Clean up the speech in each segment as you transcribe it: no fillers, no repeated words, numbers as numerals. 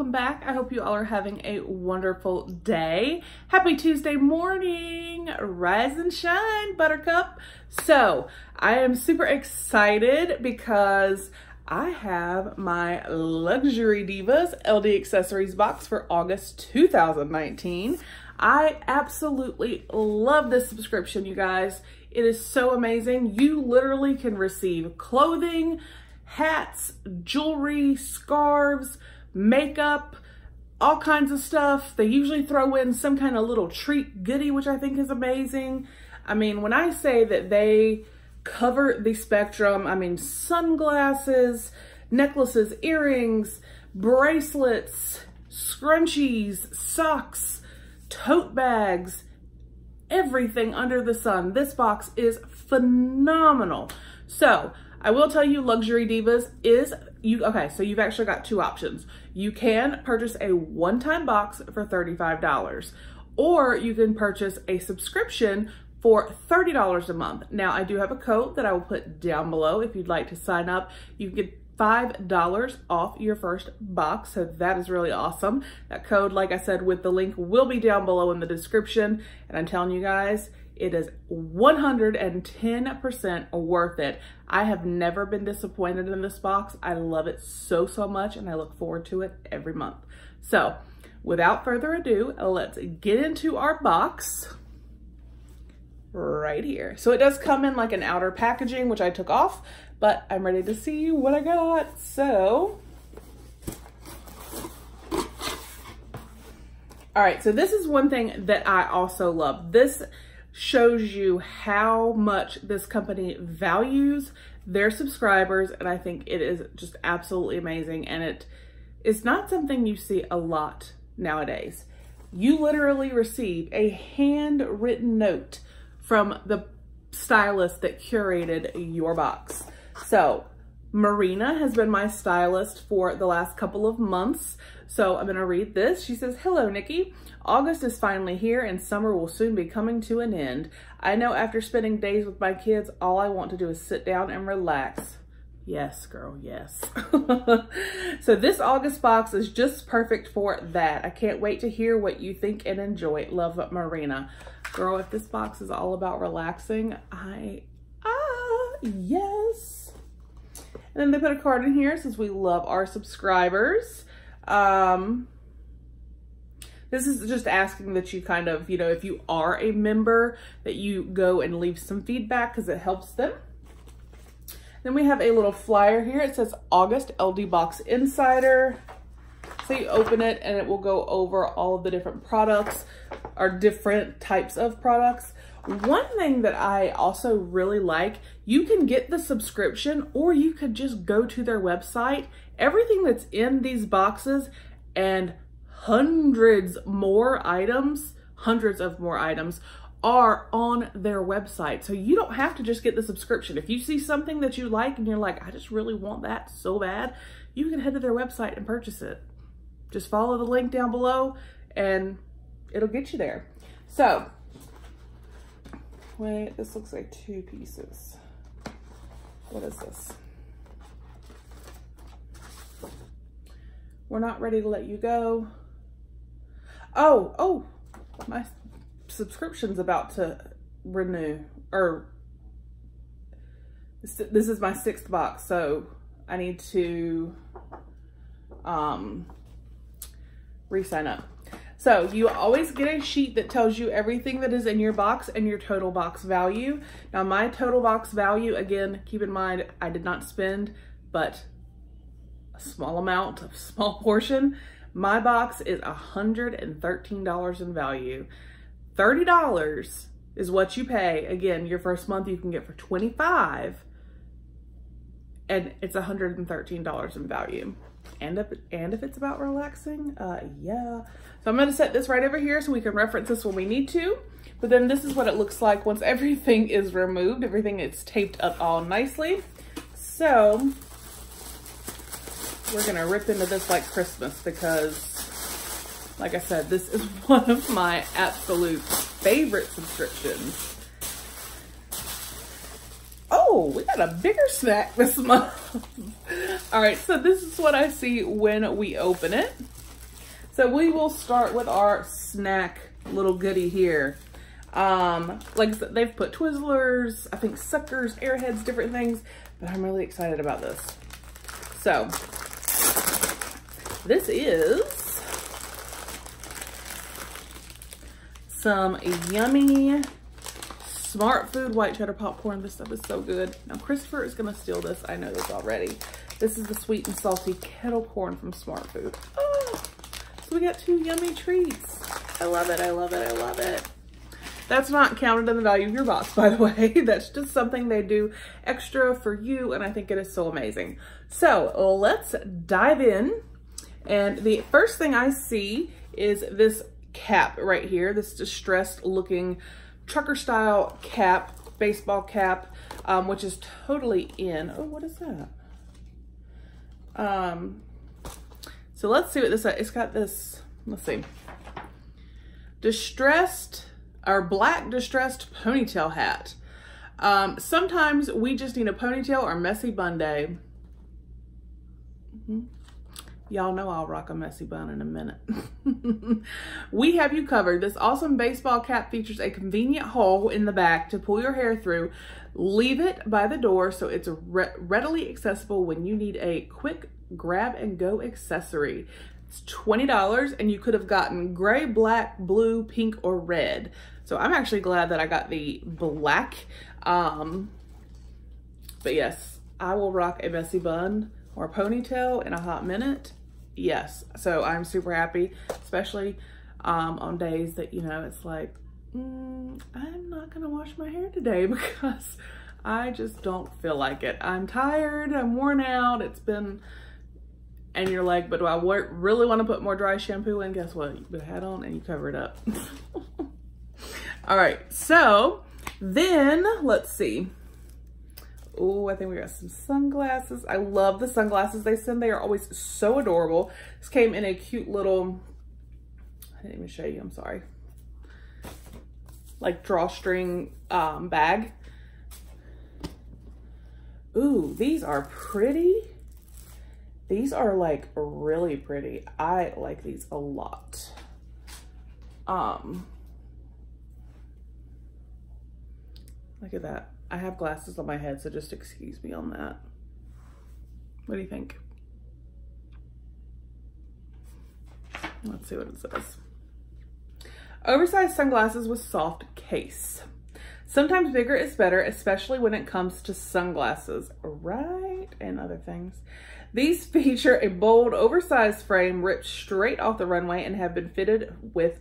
welcome back. I hope you all are having a wonderful day. Happy Tuesday morning, rise and shine, buttercup. So I am super excited because I have my Luxury Divas LD accessories box for August 2019. I absolutely love this subscription, you guys. It is so amazing. You literally can receive clothing, hats, jewelry, scarves, makeup, all kinds of stuff. They usually throw in some kind of little treat goodie, which I think is amazing. I mean, when I say that they cover the spectrum, I mean, sunglasses, necklaces, earrings, bracelets, scrunchies, socks, tote bags, everything under the sun. This box is phenomenal. So, I will tell you, Luxury Divas is, so you've actually got two options. You can purchase a one-time box for $35, or you can purchase a subscription for $30 a month. Now, I do have a code that I will put down below if you'd like to sign up. You can get $5 off your first box, so that is really awesome. That code, like I said, with the link will be down below in the description, and I'm telling you guys, it is 110% worth it. I have never been disappointed in this box. I love it so, so much, and I look forward to it every month. So without further ado, let's get into our box right here. So it does come in like an outer packaging, which I took off, but I'm ready to see what I got. So, all right, so this is one thing that I also love. This shows you how much this company values their subscribers, and I think it is just absolutely amazing, and it is not something you see a lot nowadays. You literally receive a handwritten note from the stylist that curated your box. So Marina has been my stylist for the last couple of months, so I'm gonna read this. She says, "Hello, Nikki. August is finally here and summer will soon be coming to an end. I know after spending days with my kids, all I want to do is sit down and relax." Yes, girl, yes. "So this August box is just perfect for that. I can't wait to hear what you think and enjoy. Love, Marina." Girl, if this box is all about relaxing, yes. And then they put a card in here. It says, "We love our subscribers." This is just asking that you kind of, you know, if you are a member, that you go and leave some feedback because it helps them. Then we have a little flyer here. It says, "August LD Box Insider." So you open it and it will go over all of the different products or different types of products. One thing that I also really like, you can get the subscription or you could just go to their website. Everything that's in these boxes and hundreds of more items are on their website. So you don't have to just get the subscription. If you see something that you like and you're like, "I just really want that so bad," you can head to their website and purchase it. Just follow the link down below and it'll get you there. So, wait, this looks like two pieces. What is this? "We're not ready to let you go." Oh, my subscription's about to renew, or this is my 6th box, so I need to re-sign up. So you always get a sheet that tells you everything that is in your box and your total box value. Now my total box value, again, keep in mind, I did not spend but a small amount, a small portion. My box is $113 in value. $30 is what you pay. Again, your first month you can get for $25, and it's $113 in value. And if it's about relaxing, yeah. So I'm gonna set this right over here so we can reference this when we need to. But then this is what it looks like once everything is removed. Everything is taped up all nicely. So we're gonna rip into this like Christmas because, like I said, this is one of my absolute favorite subscriptions. Oh, we got a bigger snack this month. All right, so this is what I see when we open it. So we will start with our snack little goodie here. Like they've put Twizzlers, I think Suckers, Airheads, different things, but I'm really excited about this. So this is some yummy Smartfood white cheddar popcorn. This stuff is so good. Now Christopher is gonna steal this. I know this already. This is the sweet and salty kettle corn from Smartfood. Oh, so we got two yummy treats. I love it, I love it, I love it. That's not counted in the value of your box, by the way. That's just something they do extra for you, and I think it is so amazing. So let's dive in. And the first thing I see is this cap right here, this distressed looking trucker style cap, baseball cap, which is totally in. Oh, what is that? So let's see what this is. It's got this, let's see, distressed or black distressed ponytail hat. Sometimes we just need a ponytail or messy bun day. Y'all know I'll rock a messy bun in a minute. We have you covered. This awesome baseball cap features a convenient hole in the back to pull your hair through. Leave it by the door so it's readily accessible when you need a quick grab and go accessory. It's $20 and you could have gotten gray, black, blue, pink, or red. So I'm actually glad that I got the black. But yes, I will rock a messy bun or ponytail in a hot minute. Yes, so I'm super happy, especially on days that, you know, it's like, I'm not gonna wash my hair today because I just don't feel like it. I'm tired, I'm worn out, it's been, and you're like, but do I really wanna put more dry shampoo in? Guess what, you put a hat on and you cover it up. All right, so then let's see. Oh, I think we got some sunglasses. I love the sunglasses they send. They are always so adorable. This came in a cute little, I didn't even show you, I'm sorry, like drawstring bag. Ooh, these are pretty. These are like really pretty. I like these a lot. Look at that. I have glasses on my head, so just excuse me on that. What do you think? Let's see what it says. Oversized sunglasses with soft case. Sometimes bigger is better, especially when it comes to sunglasses, right? And other things. These feature a bold, oversized frame ripped straight off the runway and have been fitted with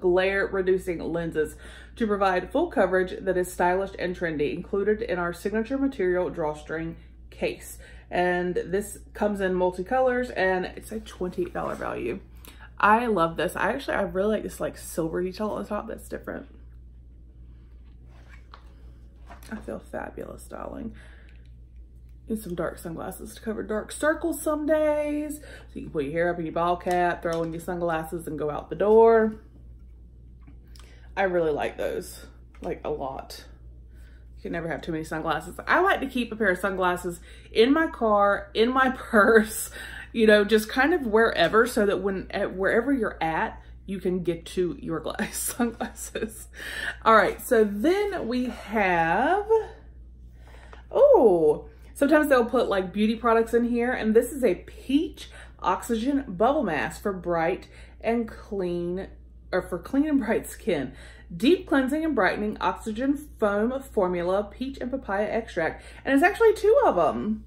glare reducing lenses to provide full coverage that is stylish and trendy, included in our signature material drawstring case. And this comes in multicolors and it's a $28 value. I love this. I really like this like silver detail on the top that's different. I feel fabulous, darling. Need some dark sunglasses to cover dark circles some days. So you can pull your hair up in your ball cap, throw in your sunglasses and go out the door. I really like those, like a lot. You can never have too many sunglasses. I like to keep a pair of sunglasses in my car, in my purse, you know, just kind of wherever, so that wherever you're at, you can get to your sunglasses. All right, so then we have, oh, sometimes they'll put like beauty products in here, and this is a peach oxygen bubble mask for bright and clean, or for clean and bright skin. Deep cleansing and brightening oxygen foam formula, peach and papaya extract. And it's actually two of them.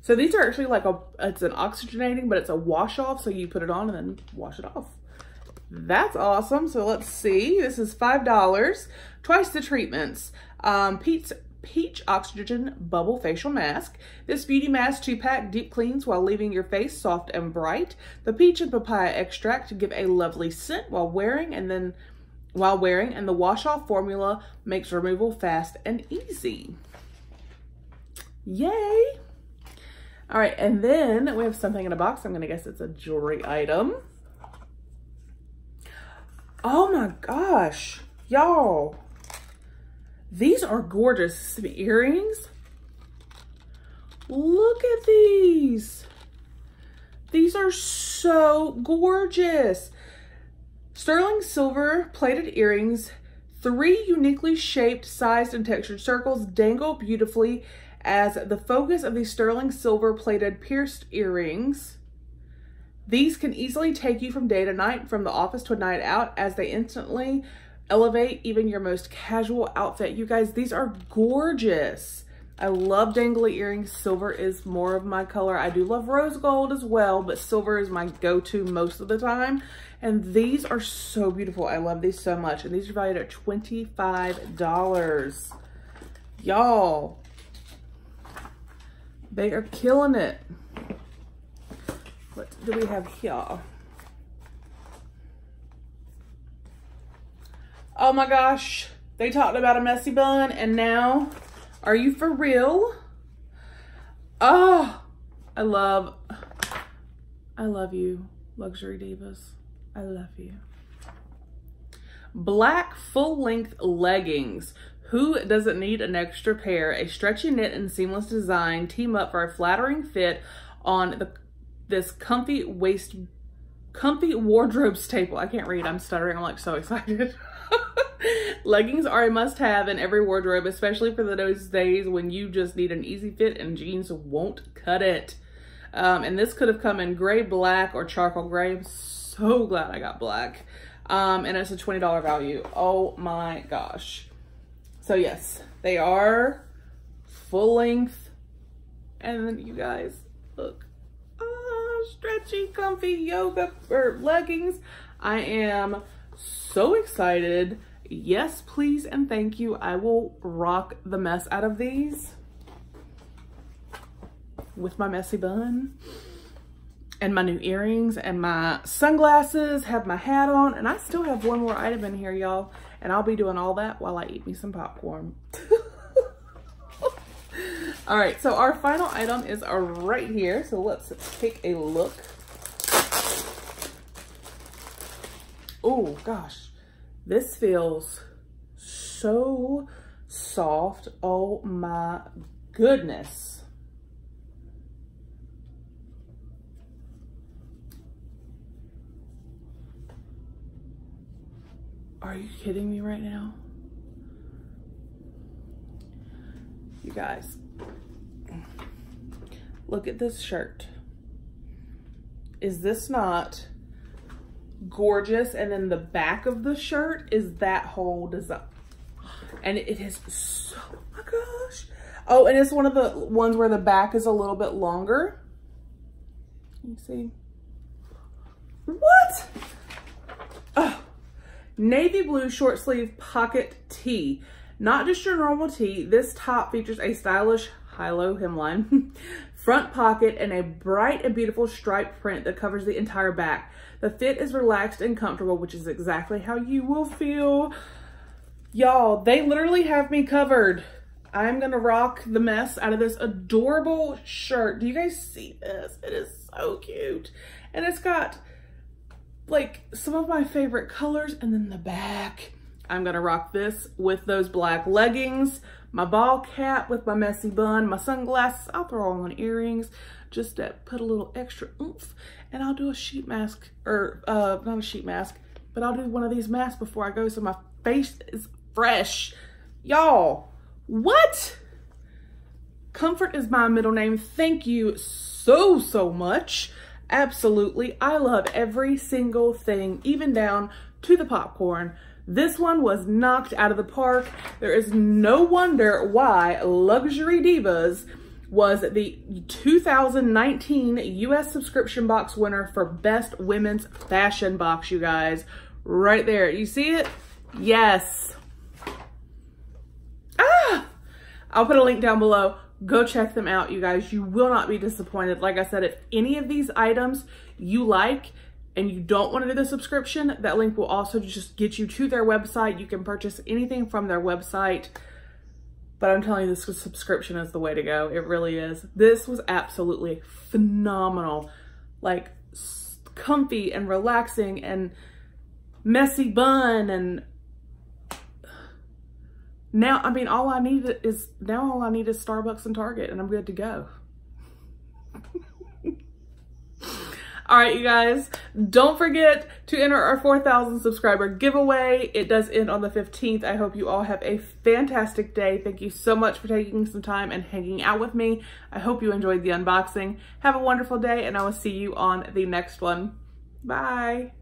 So these are actually like it's an oxygenating, but it's a wash off. So you put it on and then wash it off. That's awesome. So let's see, this is $5, twice the treatments. Peach oxygen bubble facial mask. This beauty mask 2-pack deep cleans while leaving your face soft and bright. The peach and papaya extract give a lovely scent while wearing and the wash off formula makes removal fast and easy. Yay. All right, and then we have something in a box. I'm gonna guess it's a jewelry item. Oh my gosh, y'all. These are gorgeous. Some earrings. Look at these. These are so gorgeous. Sterling silver plated earrings, 3 uniquely shaped, sized, and textured circles dangle beautifully as the focus of these sterling silver plated pierced earrings. These can easily take you from day to night, from the office to a night out, as they instantly elevate even your most casual outfit. You guys, these are gorgeous. I love dangly earrings. Silver is more of my color. I do love rose gold as well, but silver is my go-to most of the time. And these are so beautiful. I love these so much. And these are valued at $25. Y'all, they are killing it. What do we have here? Oh my gosh, they talked about a messy bun and now... Are you for real? Oh, I love you, Luxury Divas. I love you. Black full-length leggings. Who doesn't need an extra pair? A stretchy knit and seamless design team up for a flattering fit on this comfy wardrobe staple. I can't read, I'm stuttering, I'm like so excited. Leggings are a must-have in every wardrobe, especially for those days when you just need an easy fit and jeans won't cut it. And this could have come in gray, black, or charcoal gray. I'm so glad I got black. And it's a $20 value. Oh my gosh. So yes, they are full length. And then you guys, look. Oh, stretchy, comfy yoga or leggings. I am so excited. Yes, please and thank you. I will rock the mess out of these with my messy bun and my new earrings and my sunglasses, have my hat on, and I still have one more item in here, y'all, and I'll be doing all that while I eat me some popcorn. All right, so our final item is right here, so let's take a look. Oh gosh, this feels so soft. Oh my goodness. Are you kidding me right now? You guys, look at this shirt. Is this not gorgeous? And then the back of the shirt is that whole design, and it is so, oh my gosh. Oh, and it's one of the ones where the back is a little bit longer. You see what? Oh, navy blue short sleeve pocket tee. Not just your normal tee, this top features a stylish high-low hemline, front pocket, and a bright and beautiful striped print that covers the entire back. The fit is relaxed and comfortable, which is exactly how you will feel. Y'all, they literally have me covered. I'm gonna rock the mess out of this adorable shirt. Do you guys see this? It is so cute. And it's got like some of my favorite colors, and then the back. I'm gonna rock this with those black leggings, my ball cap with my messy bun, my sunglasses. I'll throw on earrings just to put a little extra oomph, and I'll do a sheet mask, or not a sheet mask, but I'll do one of these masks before I go so my face is fresh. Y'all, what? Comfort is my middle name. Thank you so, so much. Absolutely. I love every single thing, even down to the popcorn. This one was knocked out of the park. There is no wonder why Luxury Divas was the 2019 U.S. subscription box winner for Best Women's Fashion Box, you guys. Right there. You see it? Yes. Ah! I'll put a link down below. Go check them out, you guys. You will not be disappointed. Like I said, if any of these items you like, and you don't want to do the subscription, that link will also just get you to their website. You can purchase anything from their website, but I'm telling you, this subscription is the way to go. It really is. This was absolutely phenomenal. Like, comfy and relaxing and messy bun, and now, I mean, all I need is Starbucks and Target, and I'm good to go. All right, you guys, don't forget to enter our 4,000 subscriber giveaway. It does end on the 15th. I hope you all have a fantastic day. Thank you so much for taking some time and hanging out with me. I hope you enjoyed the unboxing. Have a wonderful day, and I will see you on the next one. Bye.